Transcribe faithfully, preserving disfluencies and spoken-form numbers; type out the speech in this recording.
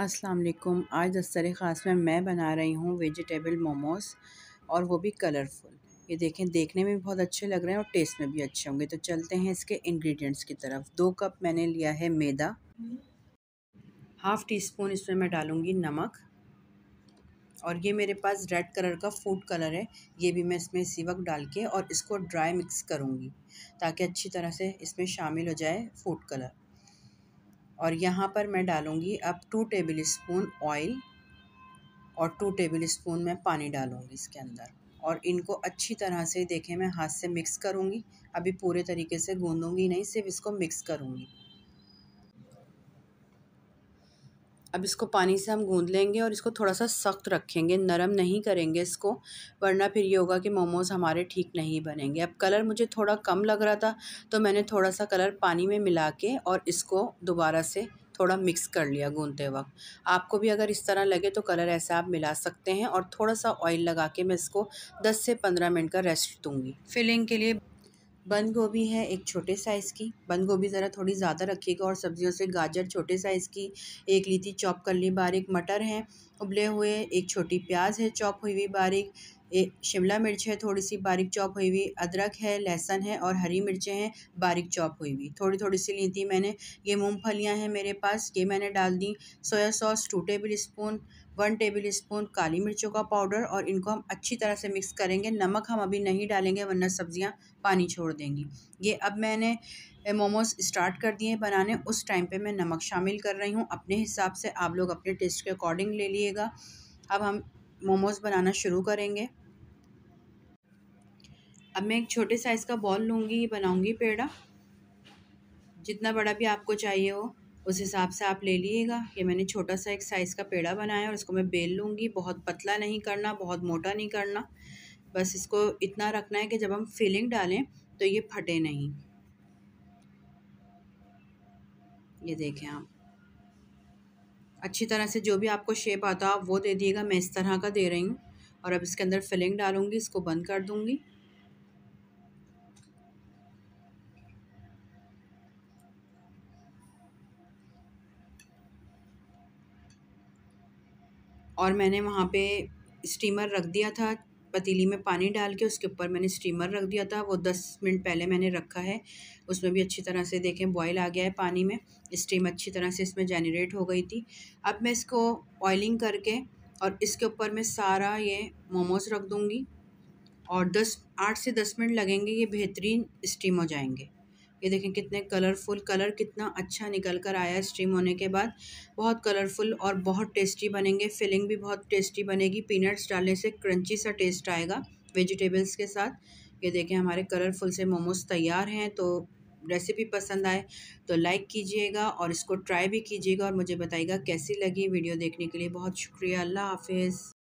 अस्सलाम वालेकुम। आज दस्तर ए खास में मैं बना रही हूँ वेजिटेबल मोमोज़, और वो भी कलरफुल। ये देखें, देखने में भी बहुत अच्छे लग रहे हैं और टेस्ट में भी अच्छे होंगे। तो चलते हैं इसके इंग्रेडिएंट्स की तरफ। दो कप मैंने लिया है मैदा, हाफ़ टी स्पून इसमें मैं डालूँगी नमक, और ये मेरे पास रेड कलर का फूड कलर है, ये भी मैं इसमें सीवक डाल के और इसको ड्राई मिक्स करूँगी ताकि अच्छी तरह से इसमें शामिल हो जाए फूड कलर। और यहाँ पर मैं डालूँगी अब टू टेबल स्पून ऑयल और टू टेबल स्पून मैं पानी डालूँगी इसके अंदर, और इनको अच्छी तरह से देखें मैं हाथ से मिक्स करूँगी। अभी पूरे तरीके से गूंदूँगी नहीं, सिर्फ इसको मिक्स करूँगी। अब इसको पानी से हम गूंद लेंगे और इसको थोड़ा सा सख्त रखेंगे, नरम नहीं करेंगे इसको, वरना फिर ये होगा कि मोमोज़ हमारे ठीक नहीं बनेंगे। अब कलर मुझे थोड़ा कम लग रहा था तो मैंने थोड़ा सा कलर पानी में मिला के और इसको दोबारा से थोड़ा मिक्स कर लिया गूंदते वक्त। आपको भी अगर इस तरह लगे तो कलर ऐसा आप मिला सकते हैं, और थोड़ा सा ऑयल लगा के मैं इसको दस से पंद्रह मिनट का रेस्ट दूँगी। फिलिंग के लिए बंद गोभी है एक छोटे साइज़ की, बंद गोभी ज़रा थोड़ी ज़्यादा रखिएगा, और सब्जियों से गाजर छोटे साइज़ की एक ली थी चॉप कर ली बारीक, मटर हैं उबले हुए, एक छोटी प्याज है चॉप हुई हुई बारीक, एक शिमला मिर्च है थोड़ी सी बारीक चॉप हुई हुई, अदरक है, लहसुन है, और हरी मिर्चें हैं बारीक चॉप हुई हुई, थोड़ी थोड़ी सी ली थी मैंने। ये मूँगफलियाँ हैं मेरे पास, ये मैंने डाल दी। Soya sauce two tablespoon, one tablespoon काली मिर्चों का पाउडर, और इनको हम अच्छी तरह से मिक्स करेंगे। नमक हम अभी नहीं डालेंगे वरना सब्जियां पानी छोड़ देंगी। ये अब मैंने मोमोज़ स्टार्ट कर दिए बनाने, उस टाइम पे मैं नमक शामिल कर रही हूँ। अपने हिसाब से आप लोग अपने टेस्ट के अकॉर्डिंग ले लीजिएगा। अब हम मोमोज़ बनाना शुरू करेंगे। अब मैं एक छोटे साइज़ का बॉल लूँगी, बनाऊँगी पेड़ा, जितना बड़ा भी आपको चाहिए हो उस हिसाब से आप ले लीजिएगा। ये मैंने छोटा सा एक साइज़ का पेड़ा बनाया और इसको मैं बेल लूँगी। बहुत पतला नहीं करना, बहुत मोटा नहीं करना, बस इसको इतना रखना है कि जब हम फिलिंग डालें तो ये फटे नहीं। ये देखें आप, अच्छी तरह से जो भी आपको शेप आता हो आप वो दे दिएगा, मैं इस तरह का दे रही हूँ। और अब इसके अंदर फिलिंग डालूँगी, इसको बंद कर दूँगी। और मैंने वहाँ पे स्टीमर रख दिया था, पतीली में पानी डाल के उसके ऊपर मैंने स्टीमर रख दिया था, वो दस मिनट पहले मैंने रखा है। उसमें भी अच्छी तरह से देखें बॉयल आ गया है पानी में, स्टीम अच्छी तरह से इसमें जनरेट हो गई थी। अब मैं इसको ऑयलिंग करके और इसके ऊपर मैं सारा ये मोमोज़ रख दूँगी, और दस आठ से दस मिनट लगेंगे, ये बेहतरीन स्टीम हो जाएंगे। ये देखें कितने कलरफुल, कलर कितना अच्छा निकल कर आया स्टीम होने के बाद, बहुत कलरफुल और बहुत टेस्टी बनेंगे। फिलिंग भी बहुत टेस्टी बनेगी, पीनट्स डालने से क्रंची सा टेस्ट आएगा वेजिटेबल्स के साथ। ये देखें हमारे कलरफुल से मोमोज़ तैयार हैं। तो रेसिपी पसंद आए तो लाइक कीजिएगा और इसको ट्राई भी कीजिएगा और मुझे बताइएगा कैसी लगी। वीडियो देखने के लिए बहुत शुक्रिया। अल्लाह हाफिज़।